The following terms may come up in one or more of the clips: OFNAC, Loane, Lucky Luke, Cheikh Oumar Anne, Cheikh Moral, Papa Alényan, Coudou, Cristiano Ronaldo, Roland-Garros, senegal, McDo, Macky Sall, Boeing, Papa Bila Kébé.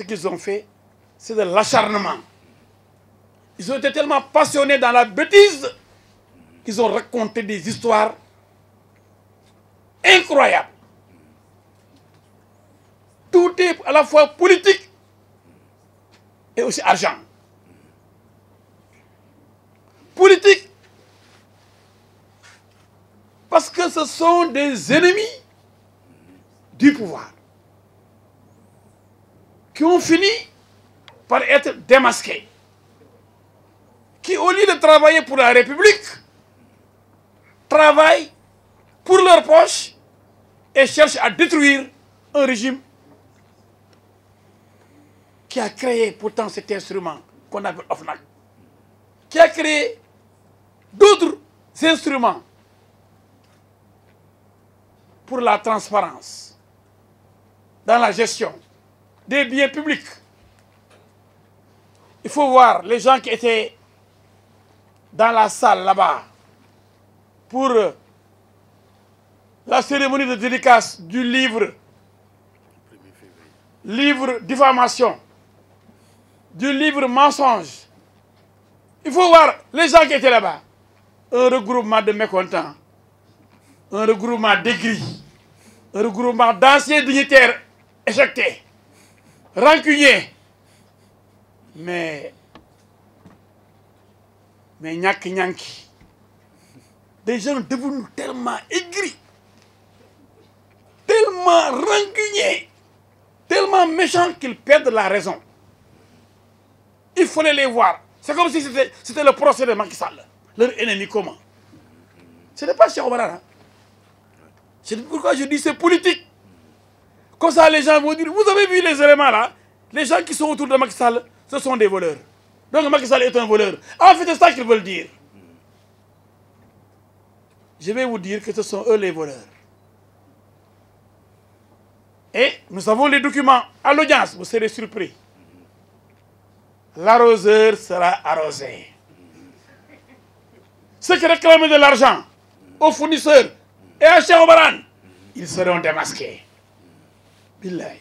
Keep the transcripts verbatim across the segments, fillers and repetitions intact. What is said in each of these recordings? ce qu'ils ont fait, c'est de l'acharnement. Ils ont été tellement passionnés dans la bêtise qu'ils ont raconté des histoires incroyables. Tout est à la fois politique et aussi argent. Politique, parce que ce sont des ennemis du pouvoir qui ont fini par être démasqués, qui au lieu de travailler pour la République, travaillent pour leur poche et cherchent à détruire un régime qui a créé pourtant cet instrument qu'on appelle OFNAC, qui a créé d'autres instruments pour la transparence dans la gestion des biens publics. Il faut voir les gens qui étaient dans la salle là-bas pour la cérémonie de dédicace du livre, livre diffamation, du livre mensonge. Il faut voir les gens qui étaient là-bas. Un regroupement de mécontents, un regroupement d'aigris, un regroupement d'anciens dignitaires éjectés, rancuniers. Mais, mais gnanki gnanki, des gens devenus tellement aigris, tellement rancuniers, tellement méchants qu'ils perdent la raison. Il fallait les voir. C'est comme si c'était le procès de Macky Sall, leur ennemi commun. Ce n'est pas Cheikh Oumar Anne. C'est pourquoi je dis c'est politique. Comme ça, les gens vont dire, vous avez vu les éléments là, les gens qui sont autour de Macky Sall, ce sont des voleurs. Donc Macky Sall est un voleur. En fait, c'est ça qu'ils veulent dire. Je vais vous dire que ce sont eux les voleurs. Et nous avons les documents à l'audience, vous serez surpris. L'arroseur sera arrosé. Ceux qui réclament de l'argent aux fournisseurs et à Cheikh Oumar Anne, ils seront démasqués. Billahi.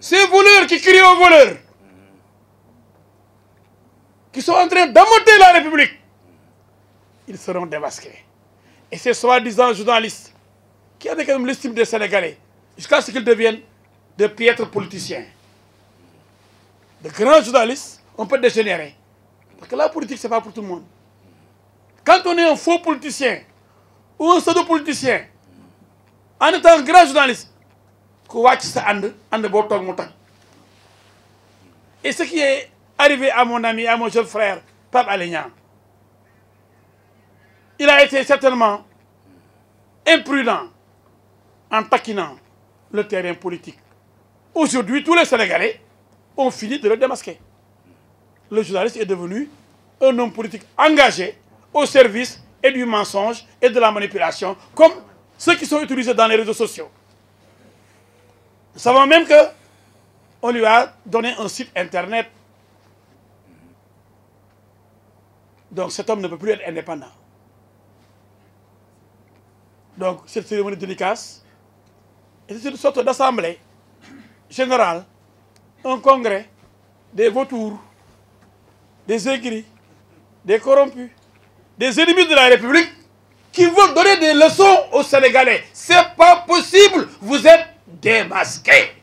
Ces voleurs qui crient aux voleurs, qui sont en train d'amender la République, ils seront démasqués. Et ces soi-disant journalistes, qui avaient quand même l'estime des Sénégalais, jusqu'à ce qu'ils deviennent de piètres politiciens. De grands journalistes, on peut dégénérer. Parce que la politique, ce n'est pas pour tout le monde. Quand on est un faux politicien ou un pseudo-politicien, en étant un grand journaliste, et ce qui est arrivé à mon ami, à mon jeune frère, Papa Alényan, il a été certainement imprudent en taquinant le terrain politique. Aujourd'hui, tous les Sénégalais ont fini de le démasquer. Le journaliste est devenu un homme politique engagé au service et du mensonge et de la manipulation, comme ceux qui sont utilisés dans les réseaux sociaux. Nous savons même qu'on lui a donné un site internet. Donc cet homme ne peut plus être indépendant. Donc cette cérémonie dédicace est une sorte d'assemblée générale, un congrès des vautours, des aigris, des corrompus, des ennemis de la République qui vont donner des leçons aux Sénégalais. C'est pas possible, vous êtes démasqués.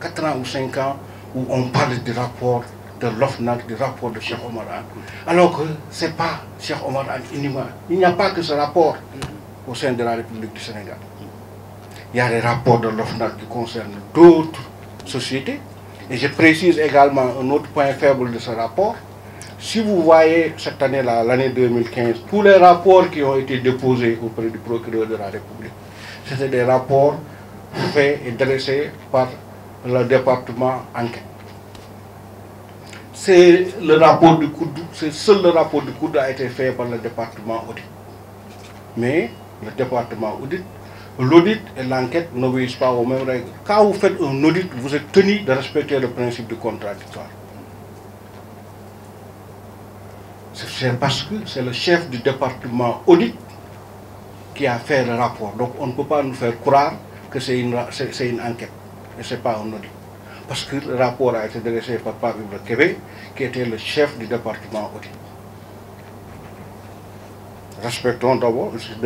quatre ans ou cinq ans où on parle du rapport de l'OFNAC, du rapport de Cheikh Oumar Anne, alors que ce n'est pas Cheikh Oumar Anne uniquement. Il n'y a pas que ce rapport au sein de la République du Sénégal. Il y a les rapports de l'OFNAC qui concernent d'autres société. Et je précise également un autre point faible de ce rapport. Si vous voyez cette année-là, l'année deux mille quinze, tous les rapports qui ont été déposés auprès du procureur de la République, c'était des rapports faits et dressés par le département enquête. C'est le rapport du Coudou, c'est seul le rapport du Coudou a été fait par le département audit. Mais le département audit l'audit et l'enquête n'obéissent pas aux mêmes règles. Quand vous faites un audit, vous êtes tenu de respecter le principe du contradictoire. C'est parce que c'est le chef du département audit qui a fait le rapport. Donc on ne peut pas nous faire croire que c'est une, c'est une enquête. et ce n'est pas un audit. Parce que le rapport a été dressé par Papa Bila Kébé, qui était le chef du département audit. Respectons d'abord, l'OFNAC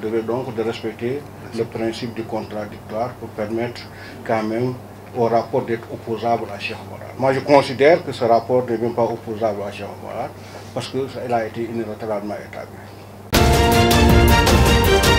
devait donc de respecter le principe du contradictoire pour permettre quand même au rapport d'être opposable à Cheikh Moral. Moi je considère que ce rapport n'est même pas opposable à Cheikh Moral parce qu'il a été unilatéralement établi.